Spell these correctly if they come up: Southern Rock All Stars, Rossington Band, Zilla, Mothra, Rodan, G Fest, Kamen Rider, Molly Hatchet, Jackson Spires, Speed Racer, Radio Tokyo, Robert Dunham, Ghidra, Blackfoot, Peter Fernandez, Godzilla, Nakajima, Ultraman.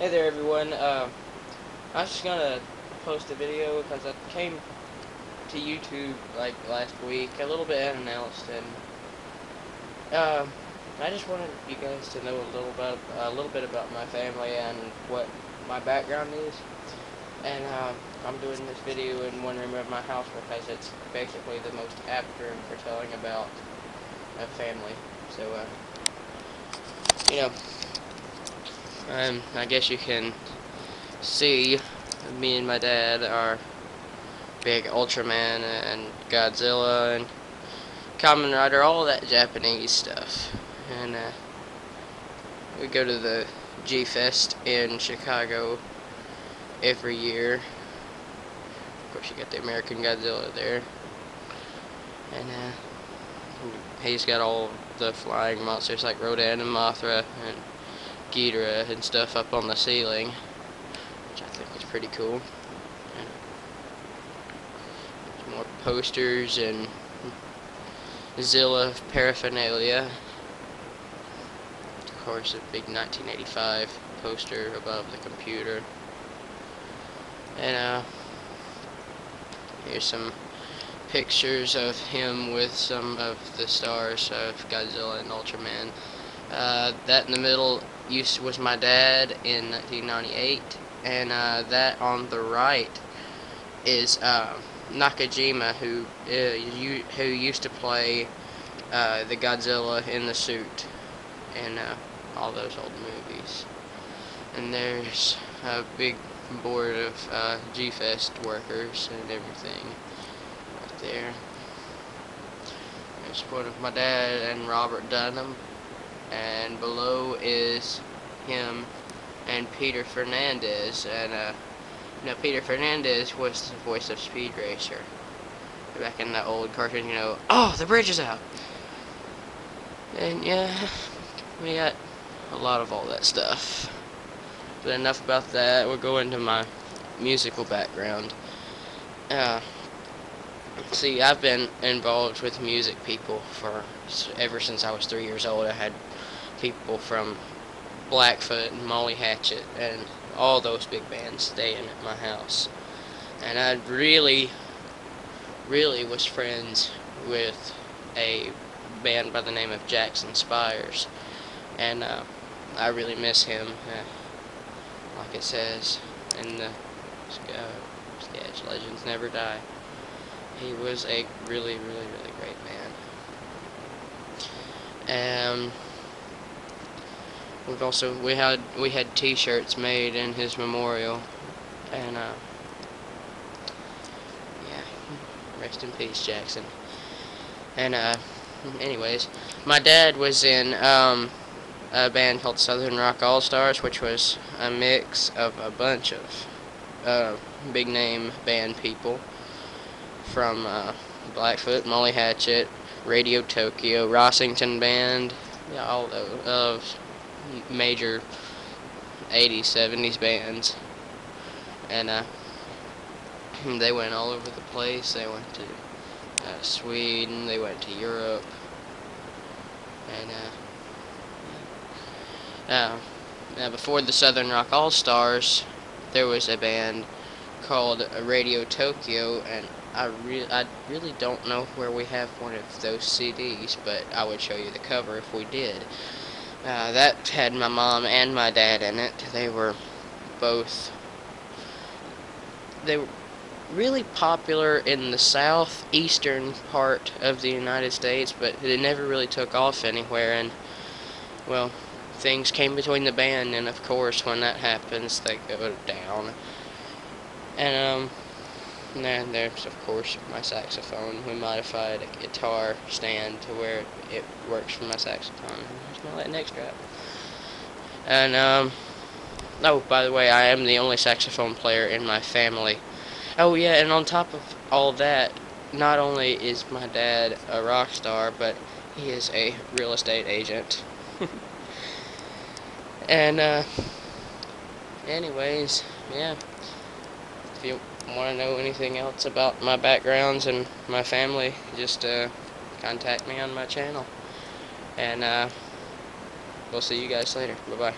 Hey there everyone, I was just gonna post a video because I came to YouTube like last week, a little bit unannounced, and I just wanted you guys to know a little bit about my family and what my background is. And I'm doing this video in one room of my house because it's basically the most apt room for telling about a family. So you know. I guess you can see me and my dad are big Ultraman and Godzilla and Kamen Rider, all that Japanese stuff. And we go to the G Fest in Chicago every year. Of course, you got the American Godzilla there, and he's got all the flying monsters like Rodan and Mothra and Ghidra and stuff up on the ceiling, which I think is pretty cool. There's more posters and Zilla paraphernalia. Of course, a big 1985 poster above the computer. And here's some pictures of him with some of the stars of Godzilla and Ultraman. That in the middle was my dad in 1998, and that on the right is Nakajima, who used to play the Godzilla in the suit in all those old movies. And there's a big board of G Fest workers and everything right there. There's one of my dad and Robert Dunham. And below is him and Peter Fernandez. And now Peter Fernandez was the voice of Speed Racer back in the old cartoon. You know, oh, the bridge is out. And yeah, we got a lot of all that stuff. But enough about that. We'll go into my musical background. See, I've been involved with music people ever since I was 3 years old. I had people from Blackfoot and Molly Hatchet and all those big bands staying at my house, and I really was friends with a band by the name of Jackson Spires, and I really miss him, like it says in the sketch, legends never die. He was a really great man. We've also we had T-shirts made in his memorial, and yeah, rest in peace, Jackson. And anyways, my dad was in a band called Southern Rock All Stars, which was a mix of a bunch of big name band people from Blackfoot, Molly Hatchet, Radio Tokyo, Rossington Band, yeah, all those major 80s, 70s bands. And they went all over the place. They went to Sweden, they went to Europe, and now before the Southern Rock All Stars, there was a band called Radio Tokyo, and I really don't know where we have one of those CDs, but I would show you the cover if we did. That had my mom and my dad in it. They were really popular in the southeastern part of the United States, but they never really took off anywhere, and well, things came between the band, and of course when that happens they go down. And and there's, of course, my saxophone. We modified a guitar stand to where it works for my saxophone. There's my neck strap. And, oh, by the way, I am the only saxophone player in my family. Oh, yeah, and on top of all that, not only is my dad a rock star, but he is a real estate agent. And, anyways, yeah. If you want to know anything else about my backgrounds and my family, just contact me on my channel, and we'll see you guys later. Bye bye.